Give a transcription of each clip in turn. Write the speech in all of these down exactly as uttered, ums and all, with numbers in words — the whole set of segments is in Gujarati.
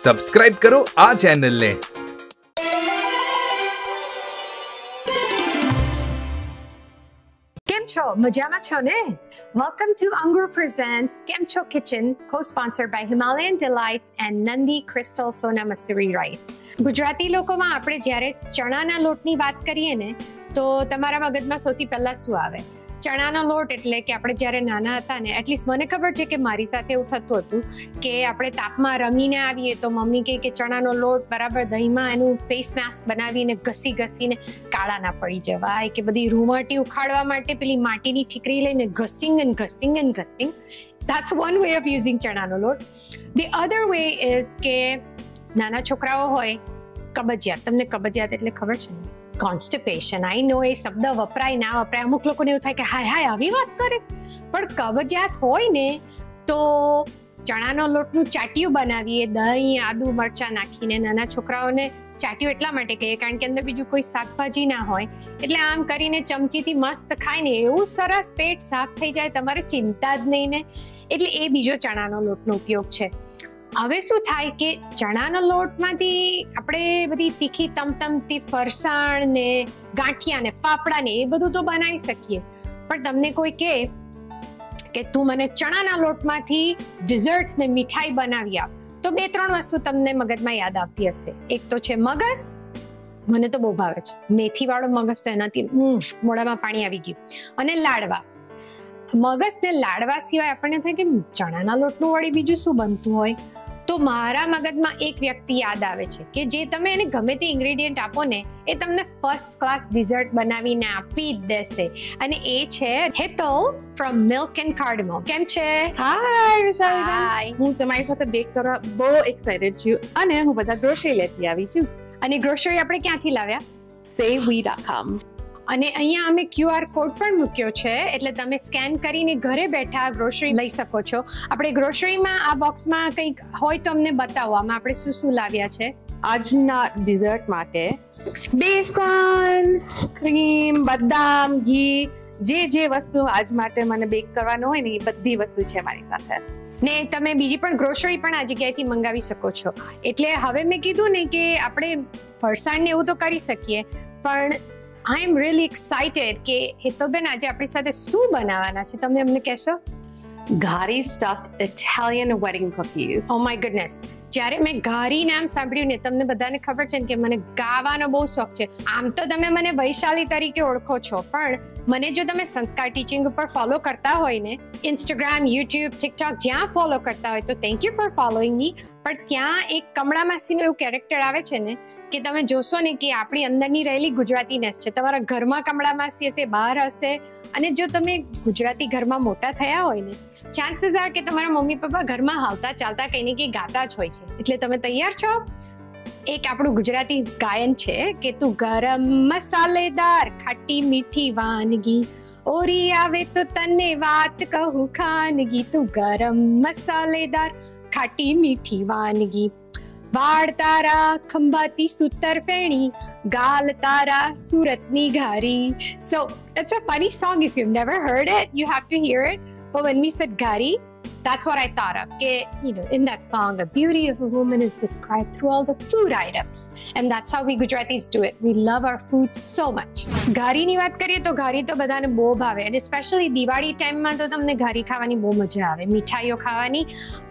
सब्सक्राइब करो आ चैनल ने। Majama Chone. Welcome to Angro Presents Kem Chho Kitchen, co-sponsored by Himalayan Delights and Nandi Crystal Sona Masuri Rice. Gujarati loko ma apne jare chana na lot ni baat kariye ne, to tamara magad ma soti pehla su aave. Chana na lot એટલે કે આપણે જ્યારે નાના હતા ને, at least મને ખબર છે કે મારી સાથે એવું થતું હતું કે આપણે તાપમાં રમીને આવીએ તો મમ્મી કહે કે ચણાનો લોટ બરાબર દહીંમાં એનું ફેસ માસ્ક બનાવીને ઘસી ઘસીને કાળા ના પડી જવાય કે બધી રૂમાટી ઉખાડવા માટે પેલી માટીની ઠીકરી લઈને ઘસીંગ એન્ડ ઘસીંગ એન્ડ ઘસીંગ. That's one way of using ચણાનો લોટ. The other way is કે નાના છોકરાઓ હોય કબજિયાત, તમને કબજિયાત એટલે ખબર છે ને? Constipation. I know એ શબ્દ વપરાય ના વપરાય, અમુક લોકોને એવું થાય કે હાય હાય આવી વાત કરે, પણ કબજિયાત હોય ને તો ચણાનો લોટનું ચાટિયું બનાવીએ દહીં આદુ મરચાં નાખીને. નાના છોકરાઓને ચાટિયું એટલા માટે કહીએ કારણ કે અંદર બીજું કોઈ શાકભાજી ના હોય, એટલે આમ કરીને ચમચીથી મસ્ત ખાય ને એવું સરસ પેટ સાફ થઈ જાય, તમારે ચિંતા જ નહીં ને. એટલે એ બીજો ચણાનો લોટનો ઉપયોગ છે. હવે શું થાય કે ચણાના લોટમાંથી આપણે બધી તીખી તમતમતી ફરસાણ ને ગાંઠિયા ને ફાફડા ને એ બધું તો બનાવી શકીએ, પણ તમને કોઈ કહે કે તું મને ચણાના લોટમાંથી ડિઝર્ટ્સ ને મીઠાઈ બનાવી આપ, તો બે ત્રણ વસ્તુ તમને મગજમાં યાદ આવતી હશે. એક તો છે મગસ, મને તો બહુ ભાવે છે, મેથી વાળો મગસ તો એનાથી મોઢામાં પાણી આવી ગયું. અને લાડવા. મગસને લાડવા સિવાય આપણને થાય કે ચણાના લોટનું વળી બીજું શું બનતું હોય, તો મારા મગજમાં એક વ્યક્તિ યાદ આવે છે કે જે તમે એને ગમે તે ઇન્ગ્રેડિયન્ટ આપો ને એ તમને ફર્સ્ટ ક્લાસ ડિઝર્ટ બનાવીને આપી જ દેશે, અને એ છે હેટલ ફ્રોમ મિલ્ક એન્ડ કાર્ડમોમ. કેમ છે? હાય વિશાલ. હાય. હું તમારી સાથે બેક કરવા બહુ એક્સાઇટેડ છું અને હું બધા ગ્રોસરી લેતી આવી છું. અને ગ્રોસરી આપણે ક્યાંથી લાવ્યા? Saywe dot com. અને અહીંયા અમે ક્યુઆર કોડ પણ મૂક્યો છે, એટલે તમે સ્કેન કરીને ઘરે બેઠા ગ્રોસરી લઈ શકો છો. આપણે ગ્રોસરીમાં આ બોક્સમાં કંઈક હોય તો અમને બતાવો, આમાં આપણે શું શું લાવ્યા છે. આજના ડિઝર્ટ માટે બેસન, ક્રીમ, બદામ, ઘી, જે જે વસ્તુ આજ માટે મને બેક કરવાનું હોય ને એ બધી વસ્તુ છે મારી સાથે. ને તમે બીજી પણ ગ્રોસરી પણ આ જગ્યાએથી મંગાવી શકો છો. એટલે હવે મેં કીધું ને કે આપણે ફરસાણને એવું તો કરી શકીએ, પણ I am really excited કે હેતલબેન આજે આપણી સાથે શું બનાવવાના છે, તમે અમને કહેશો? Ghari stuffed Italian wedding cookies. Oh my goodness. જ્યારે મેં ઘારી નામ સાંભળ્યું ને, તમને બધાને ખબર છે કે મને ગાવાનો બહુ શોખ છે. આમ તો તમે મને વૈશાલી તરીકે ઓળખો છો, પણ મને જો તમે સંસ્કાર ટીચિંગ ઉપર ફોલો કરતા હોય ને, ઇન્સ્ટાગ્રામ, યુટ્યુબ, ટિકટોક જ્યાં ફોલો કરતા હોય, તો thank you for following me. પણ ત્યાં એક કમળા માસીનું એવું કેરેક્ટર આવે છે ને કે તમે જોશો ને કે આપણી અંદરની રહેલી ગુજરાતીનેસ છે. તમારા ઘરમાં કમળા માસી હશે, બહાર હશે, અને જો તમે ગુજરાતી ઘરમાં મોટા થયા હોય ને, ચાન્સીસ આર કે તમારા મમ્મી પપ્પા ઘરમાં હાલતા ચાલતા કંઈ ને કંઈ ગાતા જ હોય છે. એટલે તમે તૈયાર છો? એક આપણું ગુજરાતી ગાયન છે કે તું ગરમ મસાલેદાર ખાટી મીઠી વાનગી ઓરી આવે તો તને વાત કહું ખાનગી, તું ગરમ મસાલેદાર ખાટી મીઠી વાનગી. વાળ તારા ખંભાતી સૂતર ફેણી, ગાલ તારા સુરતની ઘારી. So it's a funny song. If you've never heard it, you have to hear it. But when we said Ghari, that's what I thought of. Ke, you know, in that song, the beauty of a woman is described through all the food items, and that's how we Gujaratis do it. We love our food so much. Ghari ni baat kariye to ghari to badane bo bhave, and especially Diwali time ma to tamne ghari khawani bo maja aave, mithaiyo khawani.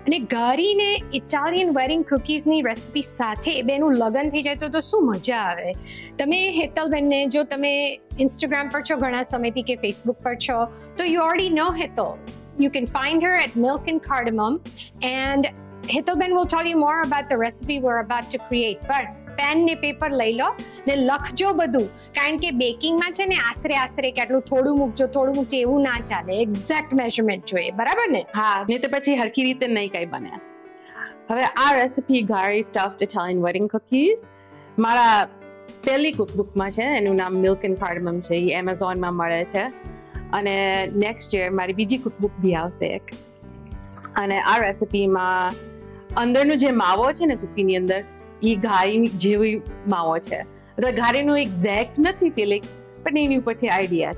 અને ઘારીને ઇટાલિયન વેડિંગ કુકીઝની રેસિપી સાથે બેનું લગ્ન થઈ જાય તો તો શું મજા આવે. તમે હેતલબેનને જો તમે ઇન્સ્ટાગ્રામ પર છો ઘણા સમયથી કે ફેસબુક પર છો, તો you already know Hetal. You can find her at Milk and Cardamom, and Hetalben will tell you more about the recipe we're about to create. But pen ને પેપર લઈ લો ને લખજો બધું, કારણ કે બેકિંગમાં છે ને આશરે આશરે કેટલું થોડું મૂકજો થોડું મૂકજો એવું ના ચાલે, એક્ઝેક્ટ મેઝરમેન્ટ જોઈએ, બરાબર ને? હા, નહીં તો પછી હરખી રીતે નહીં કાંઈ બને. હવે આ recipe Ghari stuffed Italian wedding cookies મારા પહેલી કુકબુકમાં છે, એનું નામ Milk and Cardamom છે, એ એમેઝોનમાં મળે છે. અને નેક્સ્ટ યર મારી બીજી કુકબુક બી આવશે એક, અને આ રેસીપીમાં અંદરનો જે માવો છે ને કુકીની અંદર, એ ઘારી જેવી માવો છે. એટલે ઘારીનું એક્ઝેક્ટ નથી, તે લાઈક company idea.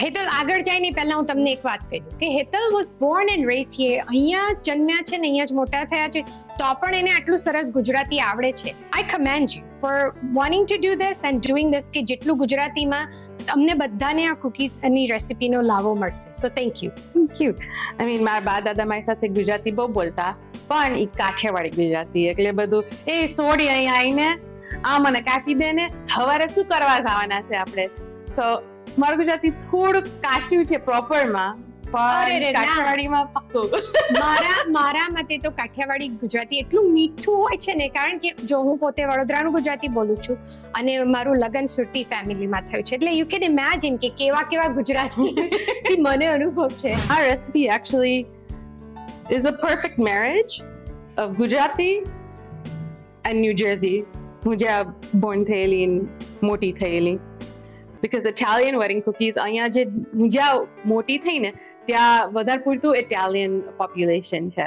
Hetal આગળ જાય ને પહેલા હું તમને એક વાત કહી દઉં કે Hetal was born and raised here. અહીંયા જન્મ્યા છે ને અહીંયા જ મોટા થયા છે તો પણ એને આટલું સરસ ગુજરાતી આવડે છે. I commend you for wanting to do this and doing this કે જેટલું ગુજરાતીમાં તમને બધાને આ કૂકીઝ અને રેસિપીનો લાવો મળશે. So thank you. Thank you. I mean મારા બા દાદા મારી સાથે ગુજરાતી બહુ બોલતા પણ ઈ કાઠિયાવાડી ગુજરાતી એટલે બધું એ સોડી અહીં આઈને આમ મને કાપી દે ને હવારે શું કરવા જવાના છે આપણે. So મારું ગુજરાતી થોડું કાચું છે પ્રોપર માં પણ કાઠિયાવાડીમાં પાક્કું. મારા મારા મતે તો કાઠિયાવાડી ગુજરાતી એટલું મીઠું હોય છે ને કારણ કે જો હું પોતે વડોદરાનું ગુજરાતી બોલું છું અને મારું લગન સુરતી ફેમિલીમાં થયું છે એટલે યુ કેન ઇમેજિન કે કેવા કેવા ગુજરાતી મને અનુભવ છે. આ recipe actually is the perfect marriage of Gujarati and New Jersey. Mujhe born thayeli and moti thayeli because Italian wedding cookies anya je mujhe moti thayne tya vadar purtu Italian population cha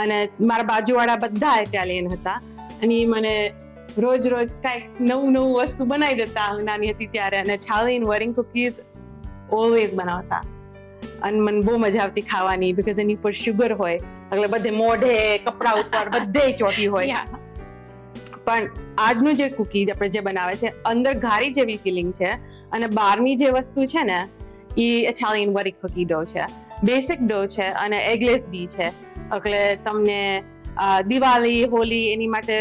ane mara bajuwada badha Italian hata ani mane roj roj type no no vastu banai deta hu nani hati tyare ane Italian wedding cookies always banavta અને મને બહુ મજા આવતી ખાવાની બીકોઝ એની પર સુગર હોય એટલે બધે મોઢે કપડા ઉપર બધે ચોટી હોય. પણ આજનું જે કુકીઝ આપણે જે બનાવે છે અંદર ઘારી જેવી ફિલિંગ છે અને બહારની જે વસ્તુ છે ને એ ઇટાલિયન વરી કુકી ડો છે બેસિક ડો છે અને એગલેસ બી છે એટલે તમને દિવાળી હોલી એની માટે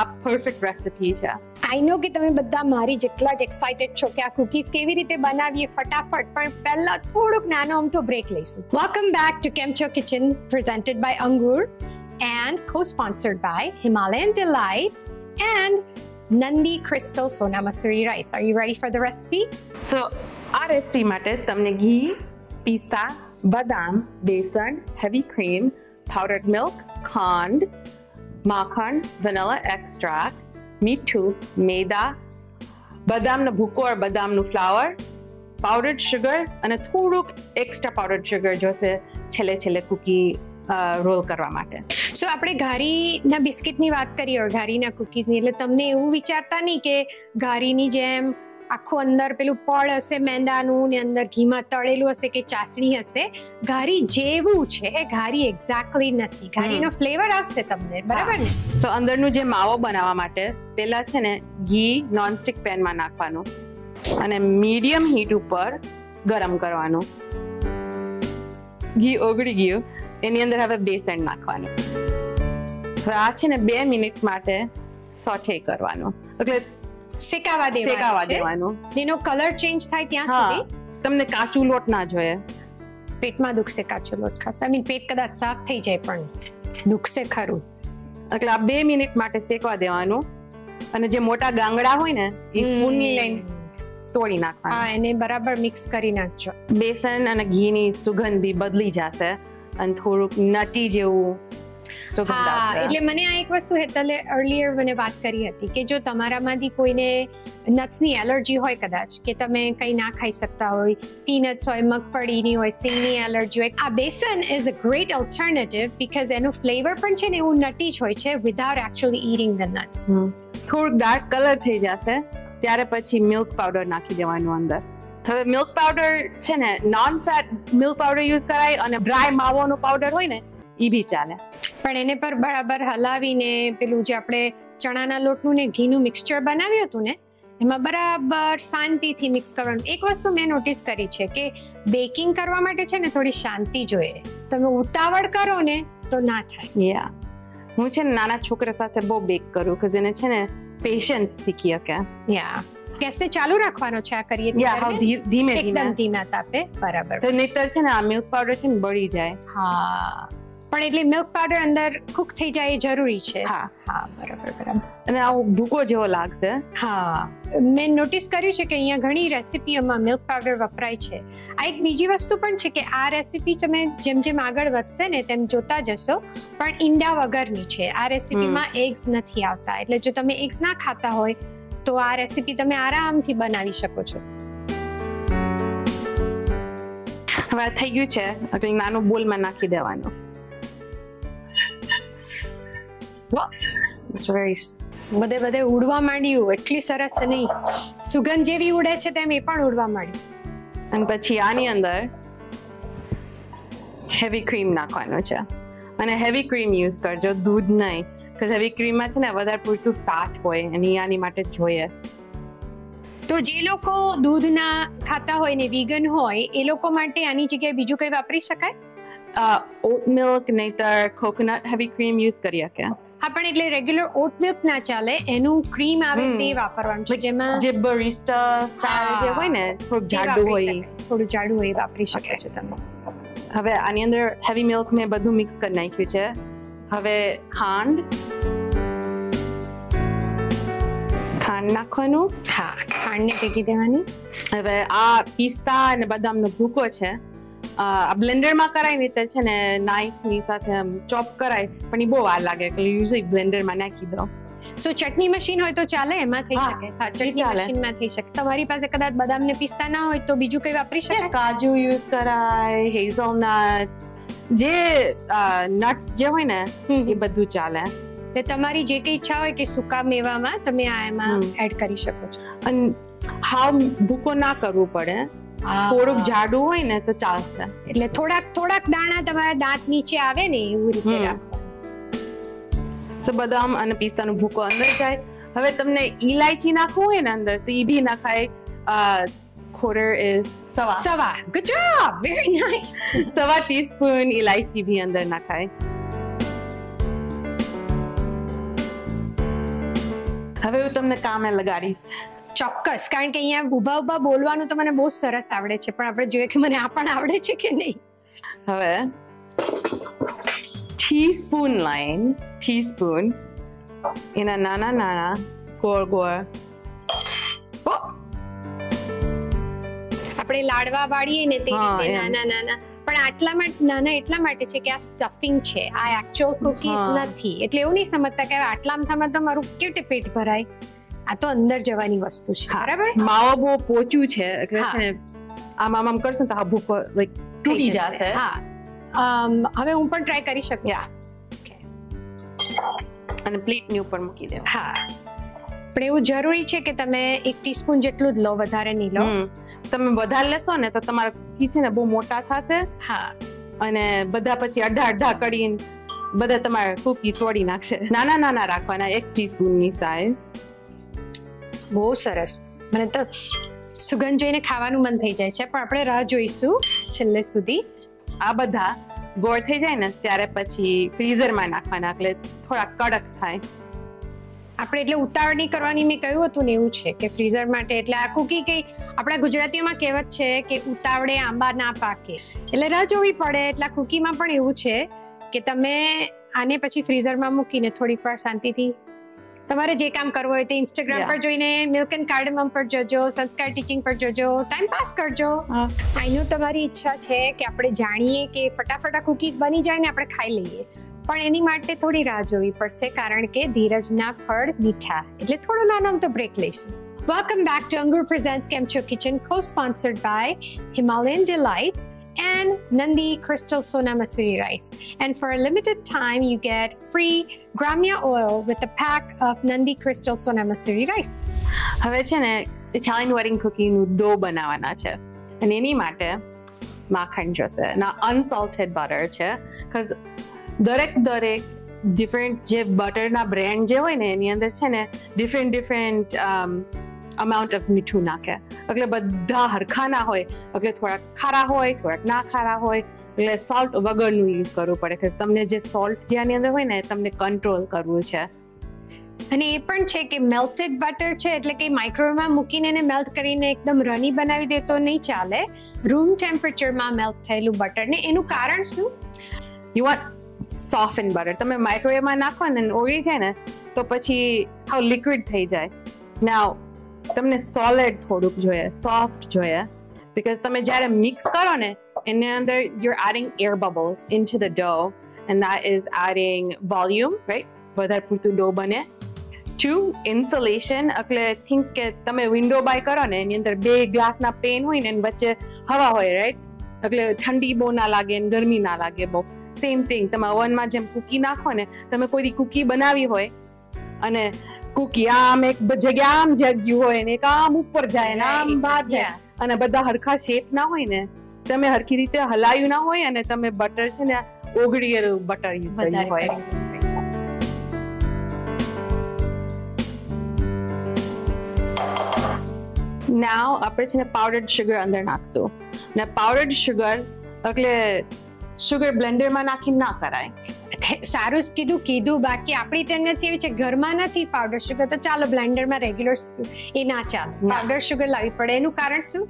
આ પરફેક્ટ રેસિપી છે. I know कि तुम्हें बद्दा मारी जितला ज excited छो क्या cookies केवी रीते बनावीए फटाफट पर पहला थोड़ोक नानो हम तो break लेसु. Welcome back to Kem Chho Kitchen presented by Angro and co-sponsored by Himalayan Delights and Nandi Crystal Sona Masuri Rice. Are you ready for the recipe? So our recipe માટે તમને ઘી, પીસા, બદામ, બેસન, heavy cream, powdered milk, khand, માખણ, vanilla extract, મીઠું, મેદા, બદામનો ભૂકો અને બદામનું ફ્લાવર, પાવડર્ડ સુગર અને થોડુંક એક્સ્ટ્રા પાવડર્ડ સુગર જોશે છેલ્લે છેલ્લે કૂકી રોલ કરવા માટે. સો આપણે ઘારીના બિસ્કિટની વાત કરીએ ઓર ઘારીના કૂકીઝની એટલે તમને એવું વિચારતા નહીં કે ઘારીની જેમ આખું અંદર પેલું પડ હશે મેંદાનું ને અંદર ઘીમાં તળેલું હશે કે ચાસણી હશે. ઘારી જેવું છે એ ઘારી એક્ઝેક્ટલી નથી. ઘારીનો ફ્લેવર આવશે તમને બરાબર ને. સો અંદરનું જે માવો બનાવવા માટે પહેલાં છે ને ઘી નોનસ્ટિક પેનમાં નાખવાનું અને મીડિયમ હીટ ઉપર ગરમ કરવાનું. ઘી ઓગળી ગયું એની અંદર હવે બેસન નાખવાનું. હવે આ છે ને બે મિનિટ માટે સોટે કરવાનું એટલે શેકાવા દેવાનું છે. એનો કલર ચેન્જ થાય ત્યાં સુધી તમને કાચું લોટ ના જોઈએ. પેટમાં દુખશે કાચું લોટ ખાશે. આઈ મીન પેટ કદાચ સાફ થઈ જાય પણ દુખશે ખરું. એટલે આ બે મિનિટ માટે શેકવા દેવાનું અને જે મોટા ગાંગડા હોય ને એ સ્પૂનની લઈને તોડી નાખવાના. હા એને બરાબર મિક્સ કરી નાખજો. બેસન અને ઘીની સુગંધ બી બદલી જશે અને થોડુંક નટી જેવું. હા એટલે મને આ એક વસ્તુ હેતલે અર્લિયર મને વાત કરી હતી કે જો તમારામાંથી કોઈને નટ્સની એલર્જી હોય કદાચ કે તમે કંઈ ના ખાઈ શકતા હોય પીનટ્સ હોય મગફળીની હોય સિંગની એલર્જી હોય આ besan is a great alternative because એનો ફ્લેવર પણ છે ને એવું નટી જ હોય છે without actually eating the nuts. થોડુંક ડાર્ક કલર થઈ જશે ત્યારે પછી મિલ્ક પાવડર નાખી દેવાનું અંદર. હવે મિલ્ક પાવડર છે ને non fat milk powder use કરાય અને ડ્રાય માવોનો પાવડર હોય ને એ બી ચાલે પણ એને પર બરાબર હલાવીને પેલું જે આપણે ચણાના લોટનું ને ઘીનું મિક્સચર બનાવ્યું હતું ને એમાં બરાબર શાંતિથી મિક્સ કરવાનું. એક વસ્તુ મેં નોટિસ કરી છે કે બેકિંગ કરવા માટે છે ને થોડી શાંતિ જોઈએ. તમે ઉતાવળ કરો ને તો ના થાય. યા હું છે ને નાના છોકરા સાથે બહુ બેક કરું કે જેને છે ને પેશન્સ શીખી શકે. યા ગેસને ચાલુ રાખવાનો છે આ કરીએ ધીમે ધીમે એકદમ ધીમા તાપે બરાબર તો નહીતર છે ને આ મિલ્ક પાવડર છે ને બળી જાય. હા પણ એટલે મિલ્ક પાવડર અંદર કુક થઈ જાય એ જરૂરી છે. હા હા બરાબર બરાબર અને આવો ભૂકો જેવો લાગશે. હા મેં નોટિસ કર્યું છે કે અહીંયા ઘણી રેસીપીઓમાં મિલ્ક પાવડર વપરાય છે. આ એક બીજી વસ્તુ પણ છે કે આ રેસીપી તમે જેમ જેમ આગળ વધશે ને તેમ જોતા જશો પણ ઈંડા વગરની છે. આ રેસીપીમાં એગ્સ નથી આવતા એટલે જો તમે એગ્સ ના ખાતા હોય તો આ રેસીપી તમે આરામથી બનાવી શકો છો. હવે થઈ ગયું છે એટલે નાનું બોલમાં નાખી દેવાનું. What? It's very બધે બધે ઉડવા માંડ્યું એટલી સરસ નહીં સુગંધ જેવી ઉડે છે તેમ એ પણ ઉડવા માંડી અને પછી આની અંદર હેવી ક્રીમ નાખવાનો છે અને હેવી ક્રીમ યુઝ કરજો દૂધ નહીં કે હેવી ક્રીમ માં છે ને વધારે પૂરતું ફેટ હોય અને આની માટે જોઈએ તો જે લોકો દૂધ ના ખાતા હોય ને વીગન હોય એ લોકો માટે આની જગ્યાએ બીજું કંઈ વાપરી શકાય ઓટ મિલ્ક નહીતર કોકોનટ હેવી ક્રીમ યુઝ કરી શકે अपन इतने रेगुलर ओट मिल्क ना चले एनु क्रीम आवे ते वापरवान छे जेमा जे बरिस्टा स्टाइल जे होय ने थोडू जाडू होय थोडू जाडू होय वापरी शके छे तमे હવે આની અંદર હેવી મિલ્ક ને બધું મિક્સ કરી નાખ્યું છે હવે ખાંડ ખાંડ નાખવાનું હા ખાંડ ને ભેગી દેવાની હવે આ પિસ્તા અને બદામ નો ભૂકો છે આ બ્લેન્ડર માં કરાય ને તે છે ને નાઈફ ની સાથે આમ ચોપ કરાય પણ ઈ બહુ વાર લાગે એટલે યુઝલી બ્લેન્ડર માં નાખી દો સો ચટણી મશીન હોય તો ચાલે એમાં થઈ શકે હા ચટણી મશીન માં થઈ શકે તમારી પાસે કદાચ બદામ ને પિસ્તા ના હોય તો બીજું કઈ વાપરી શકાય કાજુ યુઝ કરાય હેઝલનટ જે નટ્સ જે હોય ને એ બધું ચાલે તે તમારી જે કઈ ઈચ્છા હોય કે સુકા મેવામાં તમે આ એમાં એડ કરી શકો છો અને હા ભૂકો ના કરવું પડે થોડુંક જાડું હોય ને તો ચાલશે એટલે થોડાક થોડાક દાણા તમારા દાંત નીચે આવે ને એવું રીતે રાખો તો બદામ અને પિસ્તાનો ભૂકો અંદર જાય હવે તમને ઈલાયચી નાખવું હોય ને અંદર તો ઈ ભી નાખાય quarter is સવા સવા good job very nice સવા ટીસ્પૂન ઈલાયચી ભી અંદર નાખાય હવે હું તમને કામે લગાડીશ ચોક્કસ કારણ કે અહીંયા ઉભા ઉભા બોલવાનું તો મને બહુ સરસ આવડે છે પણ આપણે જોઈએ કે મને આ પણ આવડે છે કે નહીં હવે ટીસ્પૂન લાઈન ટીસ્પૂન એના નાના નાના ગોળ ગોળ આપણે લાડવા વાળીએ ને તે રીતે નાના નાના પણ આટલા માટે નાના એટલા માટે છે કે આ સ્ટફિંગ છે આ એક્ચ્યુઅલ કુકીઝ નથી એટલે એવું નહીં સમજતા કે આટલામાં તો મારું કેવું પેટ ભરાય આ તો અંદર જવાની વસ્તુ છે બરાબર માવો બહુ પોચું છે એટલે છે આમ આમ કરશું તો આ ભૂકો લાઈક તૂટી જશે હા હવે હું પણ ટ્રાય કરી શકું યા ઓકે અને પ્લેટ ની ઉપર મૂકી દેવા હા પણ એવું જરૂરી છે કે તમે એક ટીસ્પૂન જેટલું જ લો વધારે નહીં લો તમે વધારે લેશો ને તો તમારા કિચન બહુ મોટા થશે હા અને બધા પછી અડધા અડધા કરીને બધા તમારા કૂકી તોડી નાખશે નાના નાના રાખવાના એક ટીસ્પૂન ની સાઈઝ બહુ સરસ મને તો સુગંધ જોઈને ખાવાનું મન થઈ જાય છે પણ આપણે રાહ જોઈશું છેલ્લે સુધી આ બધા ગોળ થઈ જાય ને ત્યારે પછી ફ્રીઝરમાં નાખવાના એટલે થોડા કડક થાય આપણે એટલે ઉતાવળની કરવાની મેં કહ્યું હતું ને એવું છે કે ફ્રીઝર માટે એટલે આ કુકી કે આપણા ગુજરાતીઓમાં કહેવત છે કે ઉતાવળે આંબા ના પાકે એટલે રાહ જોવી પડે એટલે કુકીમાં પણ એવું છે કે તમે આને પછી ફ્રીઝરમાં મૂકીને થોડીક વાર શાંતિથી તમારે જે કામ કરવું હોય તે ઇન્સ્ટાગ્રામ પર જોઈને મિલ્ક એન્ડ કાર્ડમમ પર જોજો સંસ્કાર ટીચિંગ પર જોજો ટાઈમ પાસ કરજો આઈ નો તમારી ઈચ્છા છે કે આપણે જાણીએ કે ફટાફટ કૂકીઝ બની જાય ને આપણે ખાઈ લઈએ પણ એની માટે થોડી રાહ જોવી પડશે કારણ કે ધીરજના ફળ મીઠા એટલે થોડો નાનો તો બ્રેક લઈશું welcome back to Angoor presents Kem Cho kitchen co sponsored by Himalayan Delights and Nandi Crystal Sona Masuri Rice. And for a limited time, you get free Gramya oil with a pack of Nandi Crystal Sona Masuri Rice. હવે છે ને Italian wedding cookie નું ડો બનાવવાના છે અને એની માટે માખણ જોશે અને અનસોલ્ટેડ બટર છે cuz દરેક દરેક ડિફરન્ટ જે બટર ના બ્રાન્ડ જે હોય ને એની અંદર છે ને ડિફરન્ટ ડિફરન્ટ amount of મીઠું નાખે એટલે બધા હરખા ના હોય એટલે થોડાક ખારા હોય થોડાક ના ખારા હોય એટલે સોલ્ટ વગરનું યુઝ કરવું પડે કે તમને જે સોલ્ટ જેની અંદર હોય ને તમને કંટ્રોલ કરવું છે અને એ પણ છે કે મેલ્ટેડ બટર છે એટલે કે માઇક્રોવેવમાં મૂકીને એને મેલ્ટ કરીને એકદમ રની બનાવી દે તો નહીં ચાલે રૂમ ટેમ્પરેચરમાં મેલ્ટ થયેલું બટરને એનું કારણ શું યુ વોન્ટ સોફ્ટન બટર તમે માઇક્રોવેવમાં નાખો ને ઓગળી જાય ને તો પછી હાઉ લિક્વિડ થઈ જાય નાઉ તમને સોલિડ થોડુંક જોઈએ સોફ્ટ જોઈએ બીકોઝ તમે જ્યારે મિક્સ કરો ને એની અંદર you are adding air bubbles into the dough and that is adding volume right વધારે પૂરતું ડો બને ટુ ઇન્સ્યુલેશન એટલે થિંક કે તમે વિન્ડો બાય કરો ને એની અંદર બે ગ્લાસના પેન હોય ને એની વચ્ચે હવા હોય રાઈટ એટલે ઠંડી બહુ ના લાગે ને ગરમી ના લાગે બહુ સેમ થિંગ તમે ઓવનમાં જેમ કૂકી નાખો ને તમે કોઈ કૂકી બનાવી હોય અને કુકી આમ એક જગ્યા આમ જગ્યું હોય ને કામ ઉપર જાય ને આમ બહાર જાય અને બધા હરખા શેપ ના હોય ને તમે હરખી રીતે હલાયું ના હોય અને તમે બટર છે ને ઓગળીયેલું બટર યુઝ કર્યું હોય. Now આપણે છે ને પાવડર્ડ સુગર અંદર નાખશું ને પાવડર્ડ સુગર એટલે સુગર બ્લેન્ડરમાં નાખી ના કરાય. સારું જ કીધું કીધું બાકી આપણી ટેન્ડન્સી એવી છે ઘરમાં નથી પાવડર સુગર તો ચાલો બ્લેન્ડરમાં રેગ્યુલર એ ના ચાલે પાવડર સુગર લાવવી પડે. એનું કારણ શું?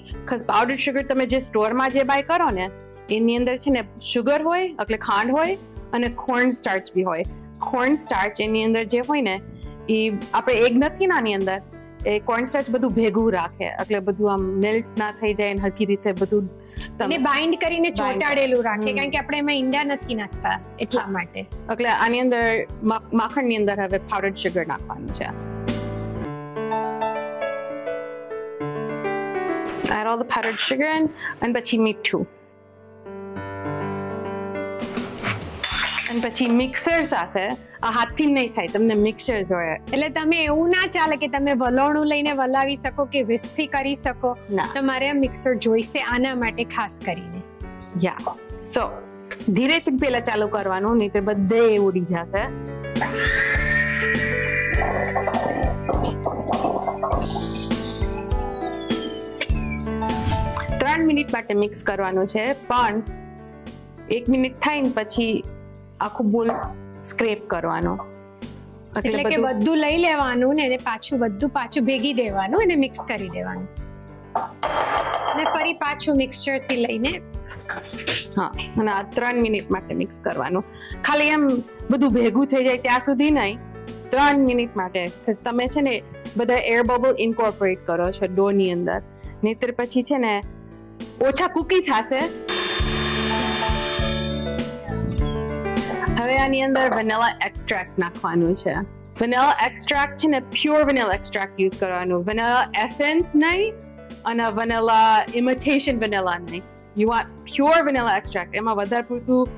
પાવડર સુગર તમે જે સ્ટોરમાં જે બાય કરો ને એની અંદર છે ને સુગર હોય એટલે ખાંડ હોય અને કોર્ન સ્ટાર્ચ બી હોય. કોર્ન સ્ટાર્ચ એની અંદર જે હોય ને એ આપણે એગ નથી ને આની અંદર એ કોર્ન સ્ટાર્ચ બધું ભેગું રાખે એટલે બધું આમ મેલ્ટ ના થઈ જાય અને હરકી રીતે બધું અને બાઇન્ડ કરીને ચોટાડેલું રાખે કારણ કે આપણે એમાં ઈંડા નથી નાખતા એટલા માટે. એટલે આની અંદર માખણની અંદર હવે પાવડર્ડ સુગર નાખવાનું છે. Add all the powdered sugar in and પછી મીઠું અને પછી મિક્સર સાથે આ હાથથી નહીં થાય તમને મિક્સર જોઈએ એટલે તમે એવું ના ચાલે કે તમે વલોણું લઈને વલાવી શકો કે વિસ્થી કરી શકો તમારે આ મિક્સર જોઈશે આના માટે ખાસ કરીને. યા સો ધીરેથી પહેલા ચાલુ કરવાનું નહીં તો બધે ઉડી જશે. ત્રણ મિનિટ માટે મિક્સ કરવાનું છે પણ એક મિનિટ થાય ને પછી આખું બોલ સ્ક્રેપ કરવાનો એટલે કે બધું લઈ લેવાનું ને એને પાછું બધું પાછું ભેગી દેવાનું અને મિક્સ કરી દેવાનું અને ફરી પાછું મિક્સચર થી લઈને હા અને આ ત્રણ મિનિટ માટે મિક્સ કરવાનું. ખાલી એમ બધું ભેગું થઈ જાય ત્યાં સુધી નહીં ત્રણ મિનિટ માટે. તમે છે ને બધા એર બબલ ઇન્કોર્પોરેટ કરો છો ડો ની અંદર નહીતર પછી છે ને ઓછા કૂકી થશે. હવે આની અંદર વેનીલા એક્સ્ટ્રેક્ટ નાખવાનું છે. વેનીલા એક્સ્ટ્રેક્ટ છે ને પ્યોર વેનીલા એક્સ્ટ્રેક્ટ યુઝ કરવાનું વેનીલા એસેન્સ નહીં અને વેનીલા ઇમિટેશન વેનીલા નહીં. You want pure vanilla extract એમાં વધારે પૂરતું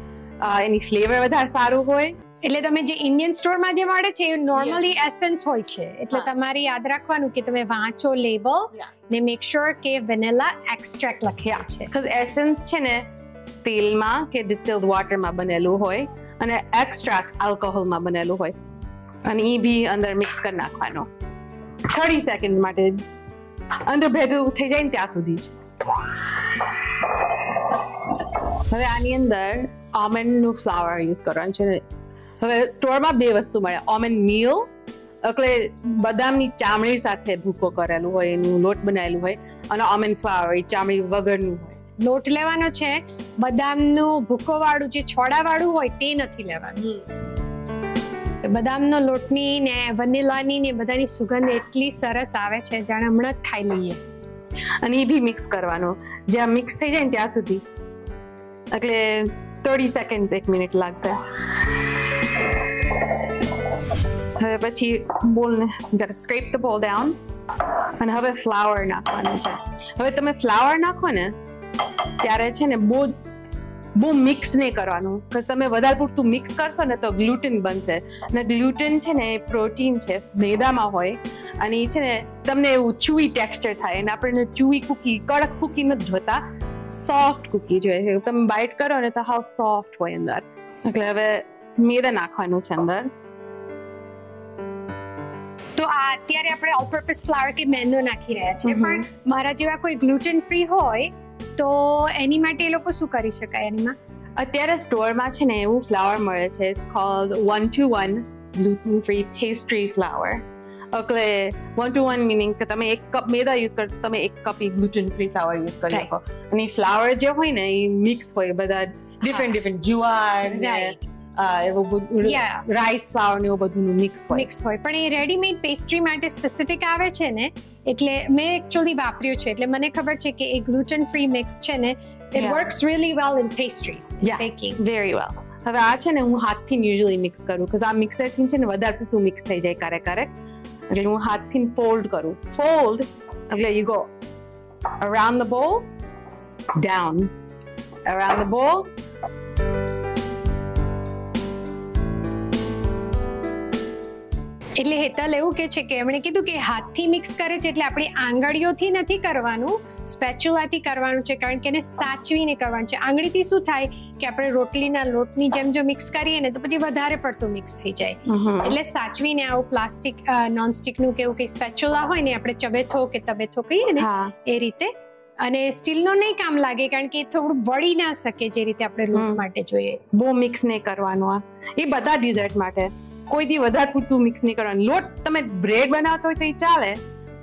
એની ફ્લેવર વધારે સારું હોય એટલે તમે જે ઇન્ડિયન સ્ટોરમાં જે મળે છે એ નોર્મલી એસેન્સ હોય છે એટલે તમારે યાદ રાખવાનું કે તમે વાંચો લેબલ ને મેક શ્યોર કે વેનીલા એક્સ્ટ્રેક્ટ લખ્યા છે બિકોઝ એસેન્સ છે ને તેલમાં કે ડિસ્ટિલ્ડ વોટરમાં બનેલું હોય અને એક્સ્ટ્રેક્ટ આલ્કોહોલમાં બનેલું હોય અને એ બી અંદર મિક્સ કરી નાખવાનો થર્ટી સેકન્ડ માટે અંદર ભેગું થઈ જાય ને ત્યાં સુધી જ. હવે આની અંદર આમંડનું ફ્લાવર યુઝ કરવાનું છે. હવે સ્ટોરમાં બે વસ્તુ મળે આમંડ મીલ એટલે બદામની ચામડી સાથે ભૂકો કરેલું હોય એનું લોટ બનાવેલું હોય અને આમંડ ફ્લાવર એ ચામડી વગરનું હોય. લોટ લેવાનો છે બદામનું ભૂકો વાળું જે છોડા વાળું હોય તે નથી લેવાનું. બદામનો લોટની ને વનીલાની ને બધાની સુગંધ એટલી સરસ આવે છે જાણે હમણાં જ ખાઈ લઈએ અને એ બી મિક્સ કરવાનો જ્યાં મિક્સ થઈ જાય ને ત્યાં સુધી એટલે ત્રીસ સેકન્ડ એક મિનિટ લાગશે. હવે પછી બોલને સ્ક્રેપ ધ બોલ ડાઉન અને હવે ફ્લાવર નાખવાનું છે. હવે તમે ફ્લાવર નાખો ને ત્યારે છે ને બહુ બહુ મિક્સ નહીં કરવાનું બિકોઝ તમે વધારે પૂરતું મિક્સ કરશો ને તો ગ્લુટન બનશે અને ગ્લુટન છે ને એ પ્રોટીન છે મેદામાં હોય અને એ છે ને તમને એવું ચૂઈ ટેક્સચર થાય અને આપણને ચૂઈ કૂકી કડક કૂકી નથી જોતા સોફ્ટ કૂકી જોઈએ છે. તમે બાઇટ કરો ને તો હાવ સોફ્ટ હોય અંદર એટલે હવે મેદા નાખવાનું છે અંદર. તો આ અત્યારે આપણે ઓલ પર્પઝ ફ્લાવર કે મેંદો નાખી રહ્યા છે પણ મારા જેવા કોઈ ગ્લુટન ફ્રી હોય તો એની માટે એ લોકો શું કરી શકાય? એનીમાં અત્યારે સ્ટોરમાં છે ને એવું ફ્લાવર મળે છે it's called one to one gluten free pastry flour એટલે one to one મીનિંગ કે તમે એક કપ મેદા યુઝ કરો તમે એક cup gluten free flour use કરી શકો અને ફ્લાવર જે હોય ને એ મિક્સ હોય બધા ડિફરન્ટ ડિફરન્ટ જુવાર રાઈટ રાઈસ ફ્લાવર ને એવું બધું મિક્સ હોય મિક્સ હોય પણ એ રેડીમેડ પેસ્ટ્રી માટે સ્પેસિફિક આવે છે ને એટલે મેં એકચ્યુઅલી વાપર્યું છે એટલે મને ખબર છે કે એ ગ્લુટન ફ્રી મિક્સ છે ને it works really well in pastries baking very well. હવે આ છે ને હું હાથથી યુઝ્યુઅલી મિક્સ કરું બિકોઝ આ મિક્સરથી છે ને વધારે પૂરતું મિક્સ થઈ જાય ક્યારેક ક્યારેક એટલે હું હાથથી ફોલ્ડ કરું ફોલ્ડ એટલે you go around the ball down around the ball એટલે હેતલ એવું કે છે કે એમણે કીધું કે હાથથી મિક્સ કરે છે એટલે આપણી આંગળીઓથી નથી કરવાનું, સ્પેચ્યુલાથી કરવાનું છે, કારણ કે એને સાચવીને કરવાનું છે. આંગળીથી શું થાય કે આપણે રોટલીના લોટની જેમ જો મિક્સ કરીએ ને તો પછી વધારે પડતું મિક્સ થઈ જાય. એટલે સાચવીને આવું પ્લાસ્ટિક નોનસ્ટિકનું કે એવું કંઈ સ્પેચ્યુલા હોય ને આપણે ચબેથો કે તબેથો કહીએ ને એ રીતે. અને સ્ટીલનો નહીં કામ લાગે કારણ કે એ થોડું વળી ના શકે જે રીતે આપણે લોટ માટે જોઈએ. બહુ મિક્સ નહીં કરવાનું. આ એ બધા ડિઝર્ટ માટે કોઈ દી વધારે પૂરતું મિક્સ નહીં કરવાનું. લોટ તમે બ્રેડ બનાવતો હોય તો એ ચાલે,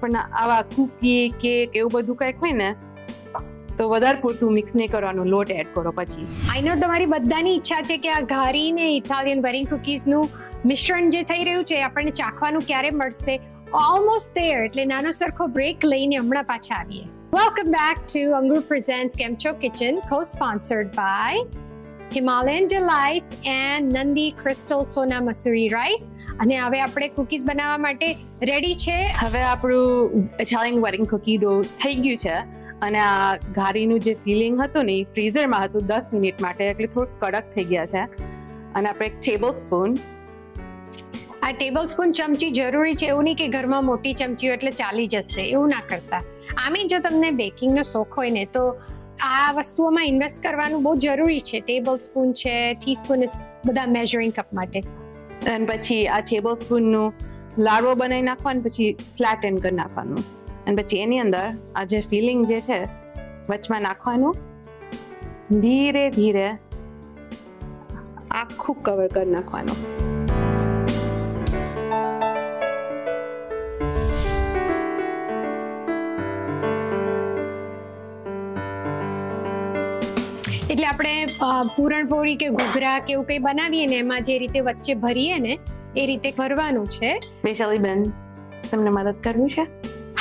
પણ આવા કૂકી કેક એવું બધું કંઈક હોય ને તો વધારે પૂરતું મિક્સ નહીં કરવાનું, લોટ એડ કરો પછી. આઈ નો તમારી બધાની ઈચ્છા છે કે આ ઘારી ને ઇટાલિયન બરિંગ કુકીઝનું મિશ્રણ જે થઈ રહ્યું છે આપણને ચાખવાનું ક્યારે મળશે. ઓલમોસ્ટ ધેર, એટલે નાનો સરખો બ્રેક લઈને હમણાં પાછા આવીએ. Welcome back to Angro Presents Kem Chho Kitchen, co-sponsored by Himalayan Delights and Nandi Crystal Sona Masuri Rice. અને હવે આપણે કૂકીઝ બનાવવા માટે રેડી છે. હવે આપણું ઇટાલિયન વેડિંગ કૂકી ડો થઈ ગયું છે અને આ ઘારીનું જે ફિલિંગ હતું ને એ ફ્રીઝરમાં હતું દસ મિનિટ માટે, એટલે થોડું કડક થઈ ગયા છે. અને આપણે એક ટેબલ સ્પૂન આ ટેબલ સ્પૂન ચમચી જરૂરી છે, એવું નહીં કે ઘરમાં મોટી ચમચી એટલે ચાલી જશે, એવું ના કરતા. આમે જો તમને બેકિંગનો શોખ હોય ને તો આ વસ્તુઓમાં ઇન્વેસ્ટ કરવાનું બહુ જરૂરી છે. ટેબલ સ્પૂન છે, ટીસ્પૂન બધા મેઝરિંગ કપ માટે. અને પછી આ ટેબલ સ્પૂનનું લાડવો બનાવી નાખવાનું, પછી ફ્લેટન કરી નાખવાનું, અને પછી એની અંદર આ જે ફિલિંગ જે છે વચમાં નાખવાનું, ધીરે ધીરે આખું કવર કરી નાખવાનું. એટલે આપણે પૂરણપોળી કે ઘૂઘરા કે એવું કંઈ બનાવીએ ને એમાં જે રીતે વચ્ચે ભરીએ ને એ રીતે ભરવાનું છે. સ્પેશિયલી બેન તમને મદદ કરવું છે?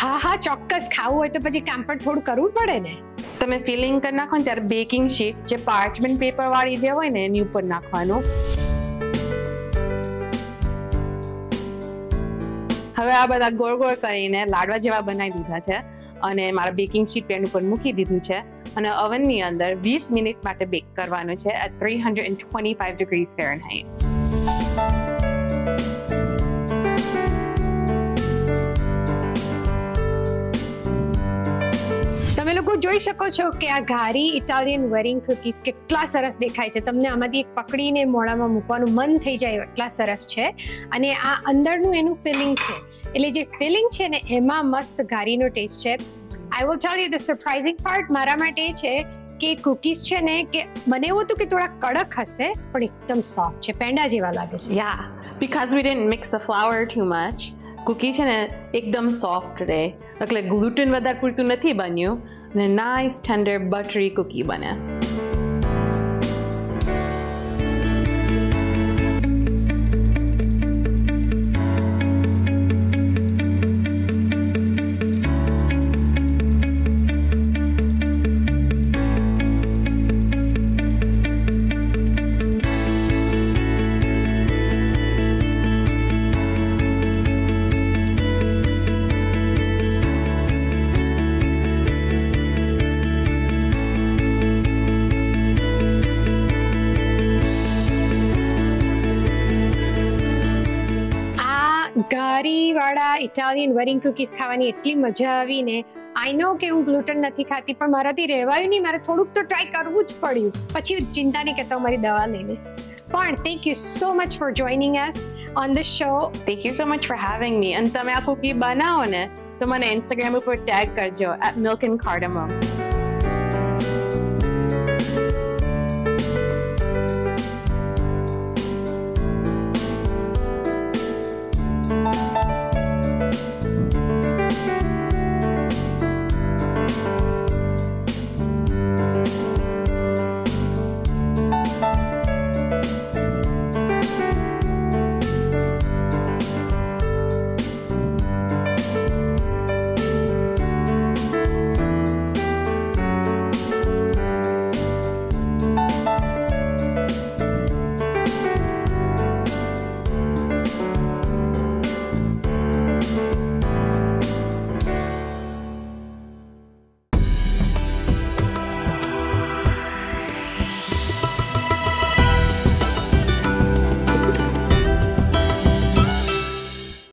હા હા ચોક્કસ. ખાવું હોય તો પછી કામ પણ થોડું કરવું પડે ને. તમે ફિલિંગ કરી નાખો ને ત્યારે બેકિંગ શીટ જે પાર્ચમેન્ટ પેપર વાળી જે હોય ને એની ઉપર નાખવાનું. હવે આ બધા ગોળ ગોળ કરીને લાડવા જેવા બનાવી દીધા છે અને મારા બેકિંગ શીટ પેન ઉપર મૂકી દીધું છે અને ઓવનની અંદર વીસ મિનિટ માટે બેક કરવાનું છે એટ ત્રણ સો પંચાણું ડિગ્રી ફેરનહાઇટ. તમે લોકો જોઈ શકો છો કે આ ઘારી ઇટાલિયન વેરિંગ કૂકીઝ કેટલા સરસ દેખાય છે. તમને આમાંથી એક પકડીને મોઢામાં મૂકવાનું મન થઈ જાય એટલા સરસ છે. અને આ અંદરનું એનું ફિલિંગ છે, એટલે જે ફિલિંગ છે ને એમાં મસ્ત ઘારીનો ટેસ્ટ છે. I will tell you the surprising part મારા માટે છે કે કૂકીઝ છે ને કે મને એવું હતું કે થોડા કડક હશે પણ એકદમ સોફ્ટ છે, પેંડા જેવા લાગે છે. Yeah, because we didn't mix the flour too much. Cookie છે ને એકદમ સોફ્ટ રહે, એટલે ગ્લુટન વધારે પૂરતું નથી બન્યું અને નાઇસ ટેન્ડર બટરી કૂકી બને. ઘારી વાળા ઇટાલિયન વરિંગ કૂકીઝ ખાવાની એટલી મજા આવી ને. આઈ નો કે હું ગ્લુટન નથી ખાતી પણ મારાથી રહેવાયું નહીં, મારે થોડુંક તો ટ્રાય કરવું જ પડ્યું. પછી ચિંતા નહીં કરતા, મારી દવા લઈ લઈશ. પણ thank you so much for joining us on the show. Thank you so much for having me. અને તમે આ કૂકી બનાવો ને તો મને ઇન્સ્ટાગ્રામ ઉપર ટેગ કરજો એટ મિલ્ક એન્ડ કાર્ડમમ.